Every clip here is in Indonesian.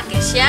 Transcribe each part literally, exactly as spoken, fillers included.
sama Kesya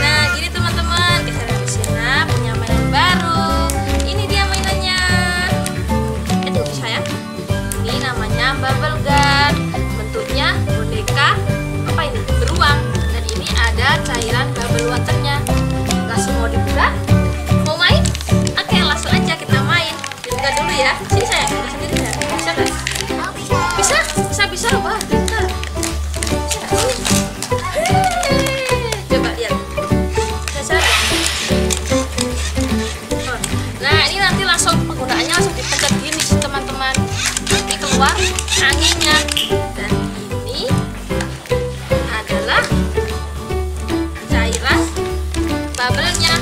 Nah, gini teman-teman, Kesya dan Dek Sena punya mainan baru. Ini dia mainannya. Itu saya. Ini namanya Bubble Gun. Bentuknya boneka apa ini? Beruang. Dan ini ada cairan bubble waternya. Langsung mau dibuka? Mau main? Oke, langsung aja kita main. Dibuka dulu ya. Sini saya. Bisa, bisa, bisa, wah, bisa, bisa, coba lihat, bisa, nah ini nanti langsung penggunaannya langsung dipencet gini teman-teman, nanti keluar anginnya, dan ini adalah cairan bubble-nya,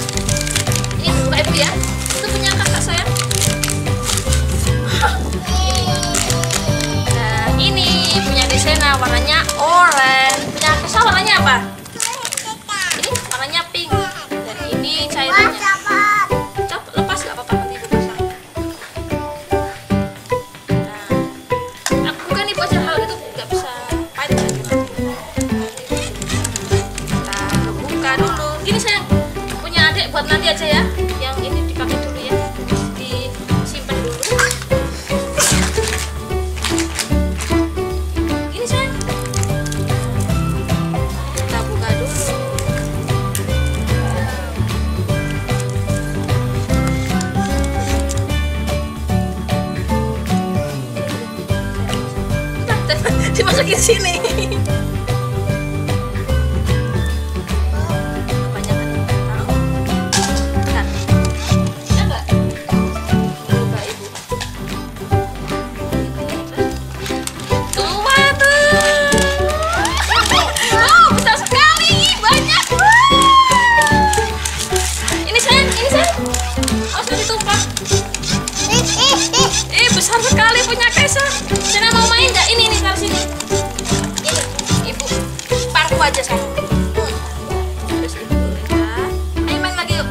ini buka ibu ya, itu punya kakak saya. Nah, warnanya oranye. Punya Kesya warnanya apa? Ini warnanya pink. Dan ini cairannya. Coba lepas nggak apa-apa nanti ibu bisa. Nah, aku kan ibu aja hal itu nggak bisa pahit. Kita buka dulu. Gini sayang, punya adik buat nanti aja ya. Yang ini dipakai dulu ya. Disimpan dulu. Dimasukin sini. Kebanyakan yang tahu. Bentar. Bisa nggak? Buka ibu. Tua tuh. Oh, besar sekali, banyak. Ini sayang, ini sayang. Oh, sudah ditumpah. Eh, besar sekali punya Kesya. Sena mau main nggak? Ini nih taruh sini. Aja sayang. Terus ibu ya. Ayo main lagi yuk.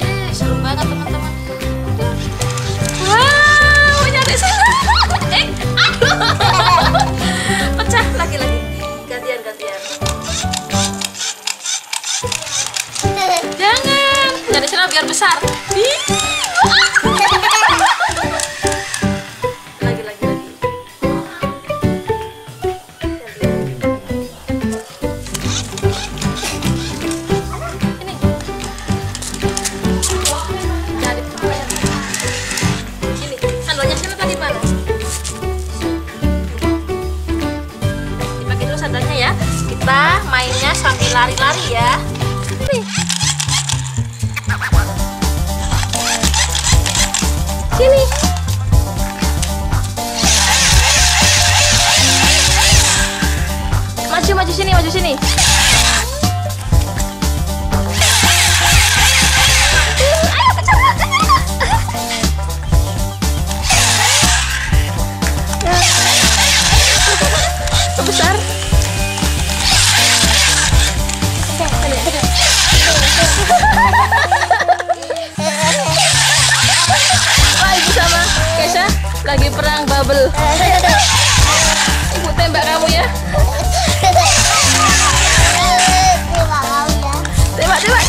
Yeay, seru banget teman-teman. Wow, nyari seru. Eh, aduh. Pecah lagi-lagi. Gantian-gantian. Jangan. Nyari seru biar besar. Ya, kita mainnya sambil lari-lari ya. Sini. Maju maju sini, maju sini. Lagi perang bubble. Ibu tembak kamu ya. Tembak, tembak.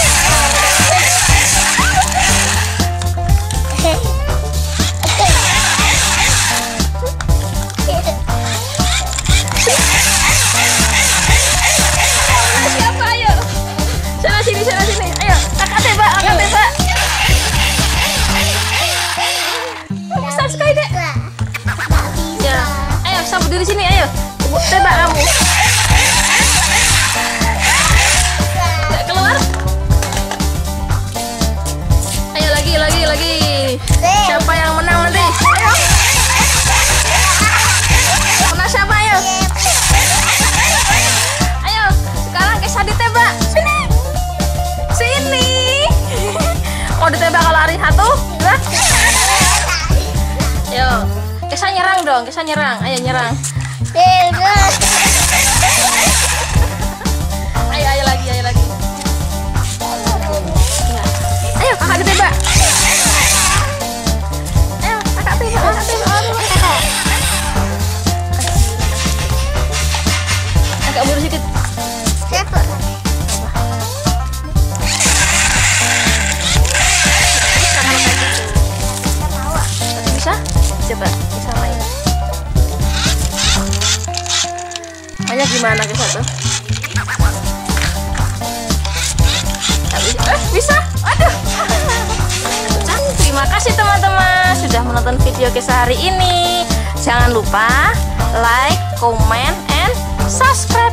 Siapa ayo? Sana sini, sana sini. Ayo, kakak tembak, kakak tembak. Sabu diri sini, ayo. Tembak kamu. Nggak keluar. Ayo lagi, lagi, lagi. Siapa yang menang nanti? Ayo. Menang siapa, ayo? Ayo, sekarang Kesya ditembak. Sini. Sini. Mau ditembak kalau lari satu, dua. Ayo. Kesya nyerang dong, Kesya nyerang, ayo nyerang. Ayo, ayo lagi, ayo lagi. Ayo kakak ditembak. Ayo kakak tembak, kakak tembak. coba disalahin. Hanya gimana ke satu? Eh, bisa. Aduh. Terima kasih teman-teman sudah menonton video kisah hari ini. Jangan lupa like, comment, and subscribe.